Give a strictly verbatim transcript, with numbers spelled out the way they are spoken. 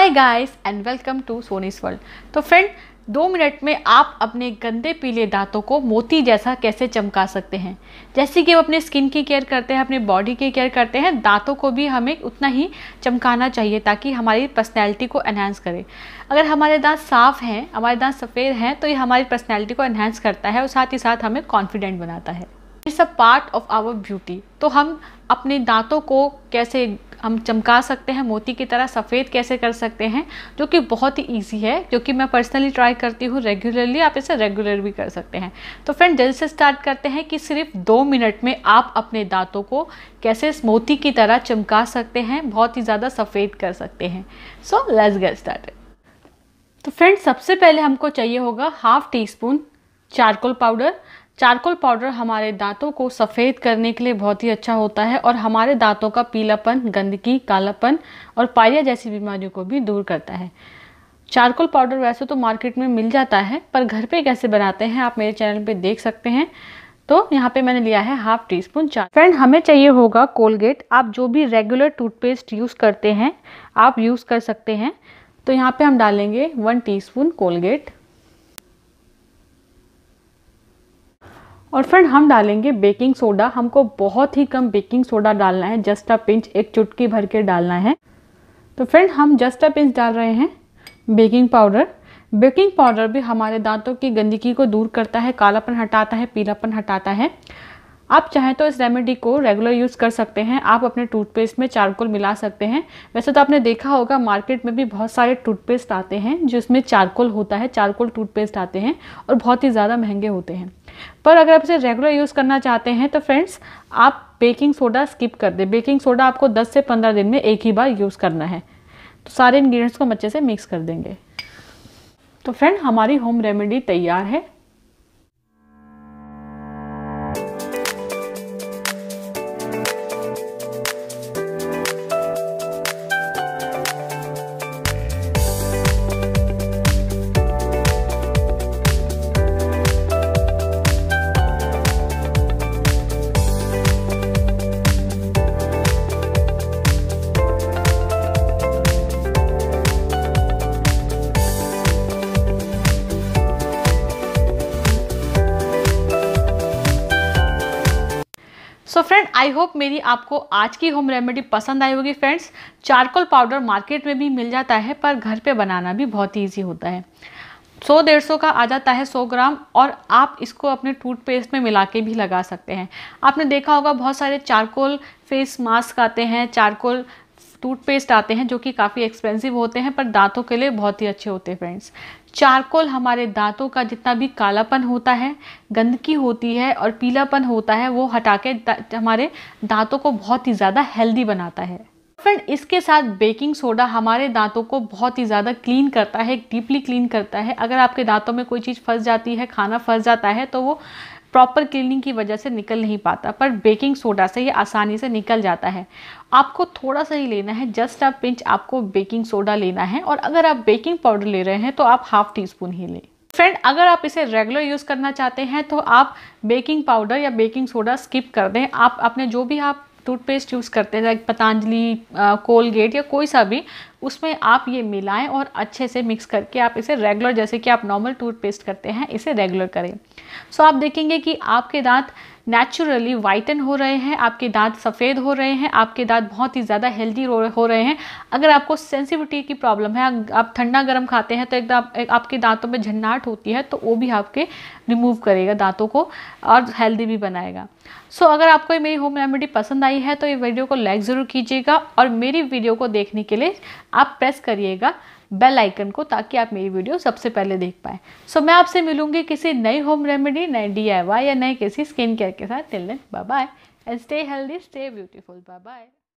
Hi guys and welcome to Soni's world. तो friend, दो minute में आप अपने गंदे पीले दांतों को मोती जैसा कैसे चमका सकते हैं। जैसे कि हम अपने स्किन की केयर करते हैं, अपने बॉडी की केयर करते हैं, दांतों को भी हमें उतना ही चमकाना चाहिए ताकि हमारी पर्सनैलिटी को एनहांस करे। अगर हमारे दांत साफ़ हैं, हमारे दांत सफ़ेद हैं, तो ये हमारी पर्सनैलिटी को एनहांस करता है और साथ ही साथ हमें कॉन्फिडेंट बनाता है। It's a part of our beauty. तो हम अपने दांतों को कैसे हम चमका सकते हैं, मोती की तरह सफ़ेद कैसे कर सकते हैं, जो कि बहुत ही इजी है, जो कि मैं पर्सनली ट्राई करती हूँ रेगुलरली। आप इसे रेगुलर भी कर सकते हैं। तो फ्रेंड, जल्दी से स्टार्ट करते हैं कि सिर्फ दो मिनट में आप अपने दांतों को कैसे मोती की तरह चमका सकते हैं, बहुत ही ज़्यादा सफ़ेद कर सकते हैं। So let's get started. तो फ्रेंड, सबसे पहले हमको चाहिए होगा half teaspoon charcoal powder. Charcoal powder हमारे दांतों को सफ़ेद करने के लिए बहुत ही अच्छा होता है और हमारे दांतों का पीलापन, गंदगी, कालापन और पायरिया जैसी बीमारियों को भी दूर करता है। चारकोल पाउडर वैसे तो मार्केट में मिल जाता है, पर घर पे कैसे बनाते हैं आप मेरे चैनल पे देख सकते हैं। तो यहाँ पे मैंने लिया है हाफ टी स्पून चार। फ्रेंड, हमें चाहिए होगा कोलगेट। आप जो भी रेगुलर टूथपेस्ट यूज़ करते हैं आप यूज़ कर सकते हैं। तो यहाँ पर हम डालेंगे वन टी स्पून कोलगेट। और फ्रेंड, हम डालेंगे बेकिंग सोडा। हमको बहुत ही कम बेकिंग सोडा डालना है, जस्ट अ पिंच, एक चुटकी भर के डालना है। तो फ्रेंड, हम जस्ट अ पिंच डाल रहे हैं बेकिंग पाउडर। बेकिंग पाउडर भी हमारे दांतों की गंदगी को दूर करता है, कालापन हटाता है, पीलापन हटाता है। आप चाहें तो इस रेमेडी को रेगुलर यूज़ कर सकते हैं। आप अपने टूथपेस्ट में चारकोल मिला सकते हैं। वैसे तो आपने देखा होगा मार्केट में भी बहुत सारे टूथपेस्ट आते हैं जिसमें चारकोल होता है, चारकोल टूथपेस्ट आते हैं और बहुत ही ज़्यादा महंगे होते हैं। पर अगर आप इसे रेगुलर यूज़ करना चाहते हैं तो फ्रेंड्स, आप बेकिंग सोडा स्किप कर दें। बेकिंग सोडा आपको दस से पंद्रह दिन में एक ही बार यूज़ करना है। तो सारे इंग्रेडिएंट्स को हम अच्छे से मिक्स कर देंगे। तो फ्रेंड, हमारी होम रेमेडी तैयार है। सो फ्रेंड, आई होप मेरी आपको आज की होम रेमेडी पसंद आई होगी। फ्रेंड्स, चारकोल पाउडर मार्केट में भी मिल जाता है पर घर पे बनाना भी बहुत ईजी होता है। सौ डेढ़ सौ का आ जाता है सौ ग्राम, और आप इसको अपने टूथपेस्ट में मिला के भी लगा सकते हैं। आपने देखा होगा बहुत सारे चारकोल फेस मास्क आते हैं, चारकोल टूथपेस्ट आते हैं जो कि काफ़ी एक्सपेंसिव होते हैं पर दांतों के लिए बहुत ही अच्छे होते हैं। फ्रेंड्स, चारकोल हमारे दांतों का जितना भी कालापन होता है, गंदगी होती है और पीलापन होता है, वो हटा के दा, हमारे दांतों को बहुत ही ज़्यादा हेल्दी बनाता है। फ्रेंड, इसके साथ बेकिंग सोडा हमारे दांतों को बहुत ही ज़्यादा क्लीन करता है, डीपली क्लीन करता है। अगर आपके दांतों में कोई चीज़ फंस जाती है, खाना फंस जाता है, तो वो प्रॉपर क्लीनिंग की वजह से निकल नहीं पाता, पर बेकिंग सोडा से ये आसानी से निकल जाता है। आपको थोड़ा सा ही लेना है, जस्ट अ पिंच आपको बेकिंग सोडा लेना है। और अगर आप बेकिंग पाउडर ले रहे हैं तो आप हाफ टी स्पून ही लें। फ्रेंड, अगर आप इसे रेगुलर यूज़ करना चाहते हैं तो आप बेकिंग पाउडर या बेकिंग सोडा स्किप कर दें। आप अपने जो भी आप टूथपेस्ट यूज़ करते हैं, लाइक पतंजलि, कोलगेट या कोई सा भी, उसमें आप ये मिलाएं और अच्छे से मिक्स करके आप इसे रेगुलर, जैसे कि आप नॉर्मल टूथपेस्ट करते हैं, इसे रेगुलर करें। सो आप देखेंगे कि आपके दांत नेचुरली वाइटन हो रहे हैं, आपके दांत सफ़ेद हो रहे हैं, आपके दांत बहुत ही ज़्यादा हेल्दी हो रहे हैं। अगर आपको सेंसिटिविटी की प्रॉब्लम है, आप ठंडा गर्म खाते हैं तो एकदम आपके दांतों में झन्नाहट होती है, तो वो भी आपके रिमूव करेगा दांतों को और हेल्दी भी बनाएगा। सो अगर आपको मेरी होम रेमेडी पसंद आई है तो ये वीडियो को लाइक ज़रूर कीजिएगा और मेरी वीडियो को देखने के लिए आप प्रेस करिएगा बेल आइकन को ताकि आप मेरी वीडियो सबसे पहले देख पाएँ। सो so, मैं आपसे मिलूंगी किसी नई होम रेमेडी, नए डी आई वाई या नए किसी स्किन केयर के साथ। Till then, bye bye and stay healthy, stay beautiful. Bye bye.